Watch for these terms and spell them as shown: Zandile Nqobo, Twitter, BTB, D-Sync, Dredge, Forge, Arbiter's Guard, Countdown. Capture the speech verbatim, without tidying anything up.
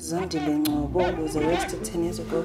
Zandile Nqobo was arrested ten years ago.